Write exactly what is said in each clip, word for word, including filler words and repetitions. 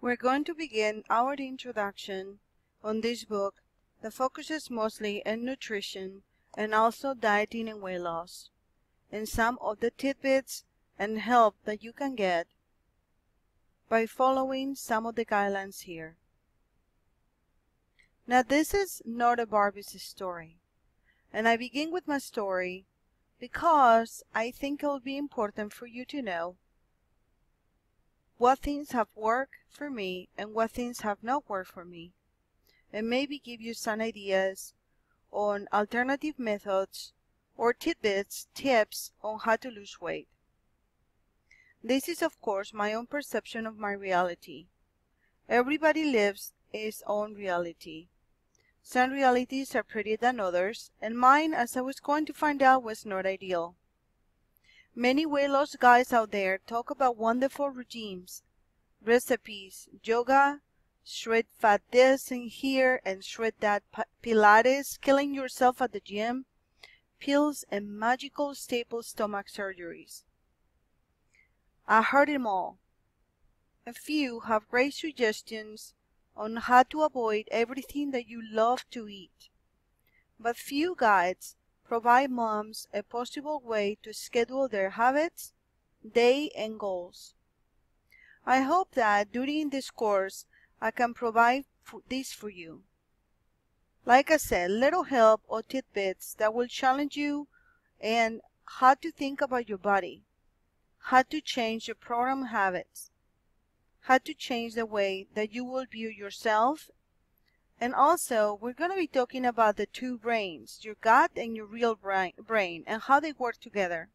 We're going to begin our introduction on this book that focuses mostly on nutrition and also dieting and weight loss, and some of the tidbits and help that you can get by following some of the guidelines here. Now, this is not a Barbie's story, and I begin with my story because I think it will be important for you to know what things have worked for me and what things have not worked for me, and maybe give you some ideas on alternative methods or tidbits, tips on how to lose weight. This is, of course, my own perception of my reality. Everybody lives his own reality. Some realities are prettier than others, and mine, as I was going to find out, was not ideal. Many weight loss guys out there talk about wonderful regimes, recipes, yoga, shred fat this and here and shred that, pilates, killing yourself at the gym, pills, and magical staple stomach surgeries. I heard them all. A few have great suggestions on how to avoid everything that you love to eat, but few guides provide moms a possible way to schedule their habits, day, and goals. I hope that during this course I can provide this for you. Like I said, little help or tidbits that will challenge you and how to think about your body, how to change your program habits, how to change the way that you will view yourself. And also, we're going to be talking about the two brains, your gut and your real brain, and how they work together.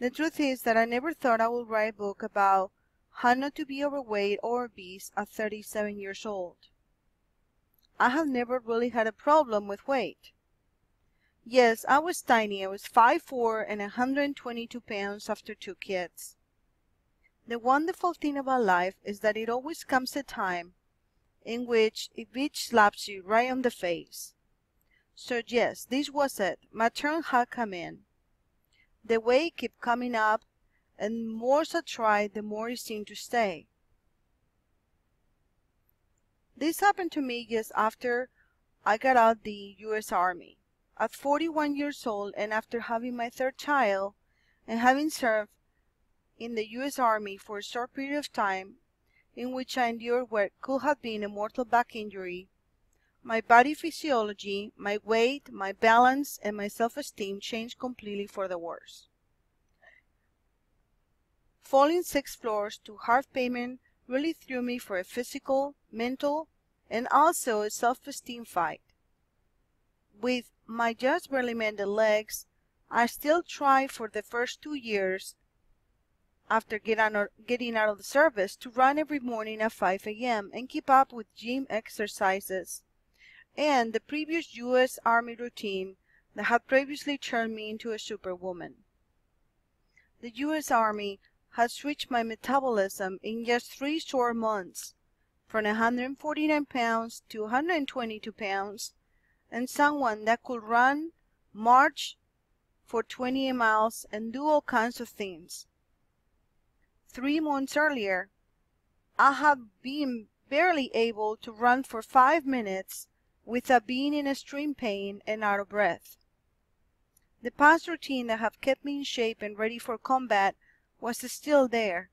The truth is that I never thought I would write a book about how not to be overweight or obese at thirty-seven years old. I have never really had a problem with weight. Yes, I was tiny. I was five foot four and one hundred twenty-two pounds after two kids. The wonderful thing about life is that it always comes a time in which a bitch slaps you right on the face. So yes, this was it. My turn had come in. The weight kept coming up, and the more I tried, the more it seemed to stay. This happened to me just after I got out of the U S Army. At forty-one years old, and after having my third child, and having served in the U S Army for a short period of time, in which I endured what could have been a mortal back injury, my body physiology, my weight, my balance, and my self-esteem changed completely for the worse. Falling six floors to half payment really threw me for a physical, mental, and also a self-esteem fight. With my just barely mended legs, I still tried for the first two years after getting out of the service to run every morning at five A M and keep up with gym exercises and the previous U S Army routine that had previously turned me into a superwoman. The U S Army had switched my metabolism in just three short months, from one hundred forty-nine pounds to one hundred twenty-two pounds, and someone that could run, march for twenty miles, and do all kinds of things. Three months earlier, I had been barely able to run for five minutes without being in extreme pain and out of breath. The past routine that had kept me in shape and ready for combat was still there,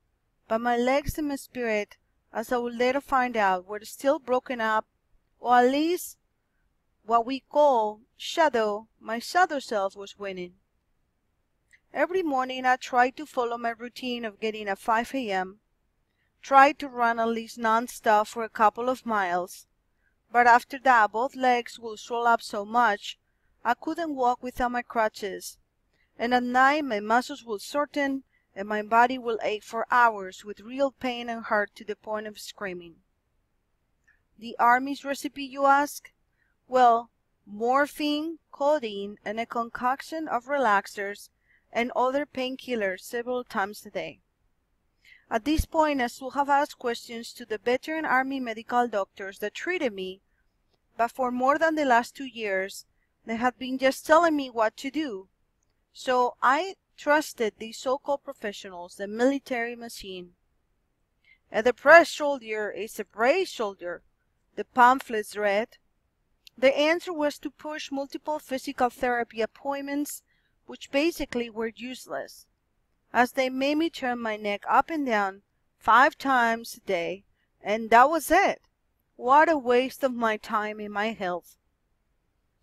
but my legs and my spirit, as I would later find out, were still broken up, or at least what we call shadow, my shadow self was winning. Every morning I tried to follow my routine of getting at five A M, tried to run at least non-stop for a couple of miles, but after that both legs would swell up so much I couldn't walk without my crutches, and at night my muscles would shorten and my body would ache for hours with real pain and hurt to the point of screaming. The Army's recipe, you ask? Well, morphine, codeine, and a concoction of relaxers and other painkillers several times a day. At this point, I should have asked questions to the veteran Army medical doctors that treated me, but for more than the last two years, they had been just telling me what to do. So I trusted these so-called professionals, the military machine. At the pressed shoulder is a braced shoulder, the pamphlets read. The answer was to push multiple physical therapy appointments, which basically were useless, as they made me turn my neck up and down five times a day, and that was it. What a waste of my time and my health.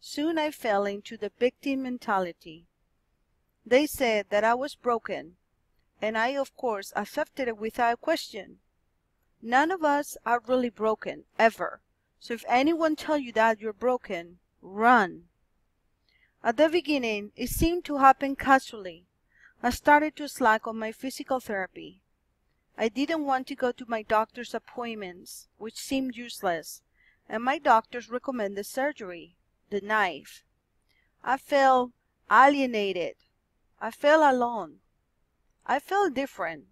Soon I fell into the victim mentality. They said that I was broken, and I, of course, accepted it without question. None of us are really broken, ever. So if anyone tells you that you're broken, run. At the beginning, it seemed to happen casually. I started to slack on my physical therapy. I didn't want to go to my doctor's appointments, which seemed useless, and my doctors recommended surgery, the knife. I felt alienated. I felt alone. I felt different.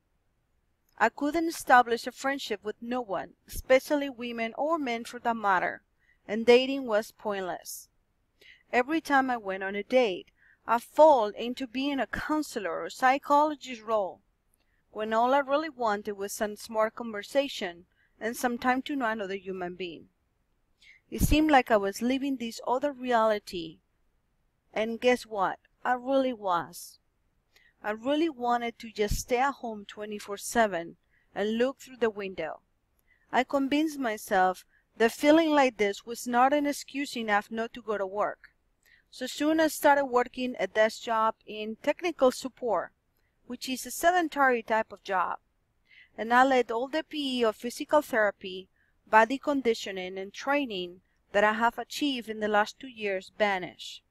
I couldn't establish a friendship with no one, especially women or men for that matter, and dating was pointless. Every time I went on a date, I fell into being a counselor or psychologist role, when all I really wanted was some smart conversation and some time to know another human being. It seemed like I was living this other reality, and guess what? I really was. I really wanted to just stay at home twenty-four seven and look through the window. I convinced myself that feeling like this was not an excuse enough not to go to work. So soon I started working a desk job in technical support, which is a sedentary type of job. And I led all the P E of physical therapy, body conditioning, and training that I have achieved in the last two years vanish.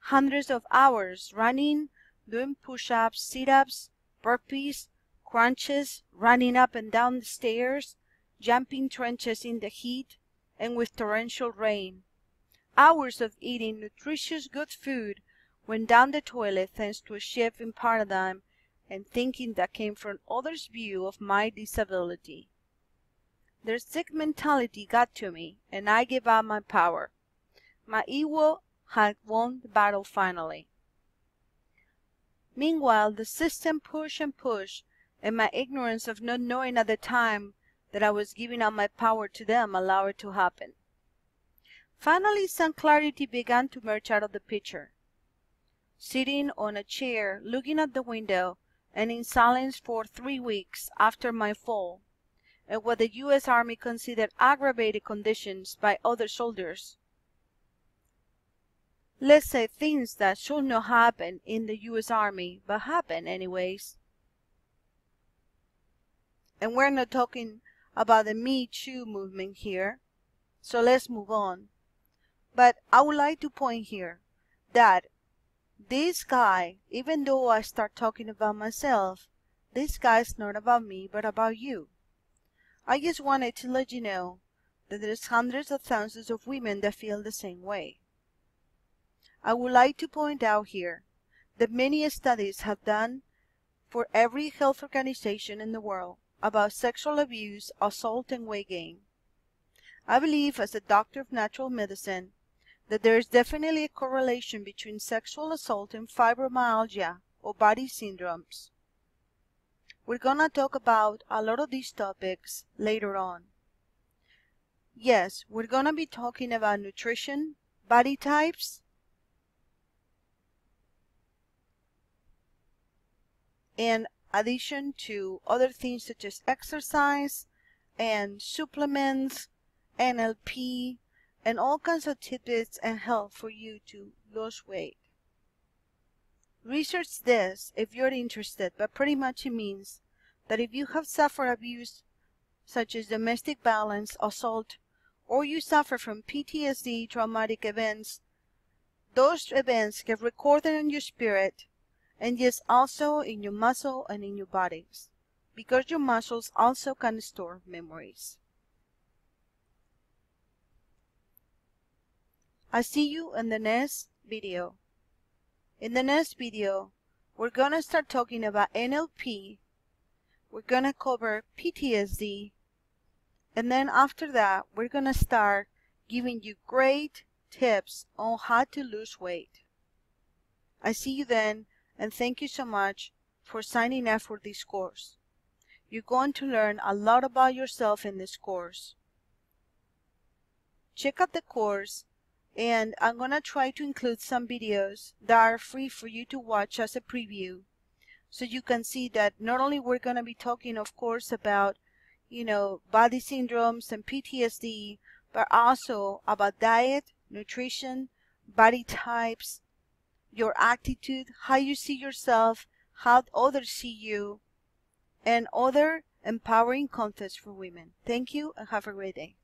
Hundreds of hours running, doing push-ups, sit-ups, burpees, crunches, running up and down the stairs, jumping trenches in the heat, and with torrential rain. Hours of eating nutritious good food went down the toilet thanks to a shift in paradigm and thinking that came from others' view of my disability. Their sick mentality got to me, and I gave up my power. My ego had won the battle finally. Meanwhile, the system pushed and pushed, and my ignorance of not knowing at the time that I was giving up my power to them allowed it to happen. Finally, some clarity began to merge out of the picture. Sitting on a chair, looking at the window, and in silence for three weeks after my fall, and what the U S Army considered aggravated conditions by other soldiers, let's say things that should not happen in the U S Army, but happen anyways. And we're not talking about the Me Too movement here, so let's move on. But I would like to point here that this guy, even though I start talking about myself, this guy is not about me, but about you. I just wanted to let you know that there's hundreds of thousands of women that feel the same way. I would like to point out here that many studies have done for every health organization in the world about sexual abuse, assault, and weight gain. I believe, as a doctor of natural medicine, that there is definitely a correlation between sexual assault and fibromyalgia or body syndromes. We're gonna talk about a lot of these topics later on. Yes, we're gonna be talking about nutrition, body types, in addition to other things such as exercise and supplements, N L P, and all kinds of tidbits and help for you to lose weight. Research this if you're interested, but pretty much it means that if you have suffered abuse such as domestic violence, assault, or you suffer from P T S D traumatic events, those events get recorded in your spirit, and yes, also in your muscle and in your bodies, because your muscles also can store memories. I see you in the next video. In the next video, we're gonna start talking about N L P, we're gonna cover P T S D, and then after that, we're gonna start giving you great tips on how to lose weight. I see you then. And thank you so much for signing up for this course. You're going to learn a lot about yourself in this course. Check out the course, and I'm going to try to include some videos that are free for you to watch as a preview, so you can see that not only we're going to be talking, of course, about, you know, body syndromes and P T S D, but also about diet, nutrition, body types, your attitude, how you see yourself, how others see you, and other empowering concepts for women. Thank you, and have a great day.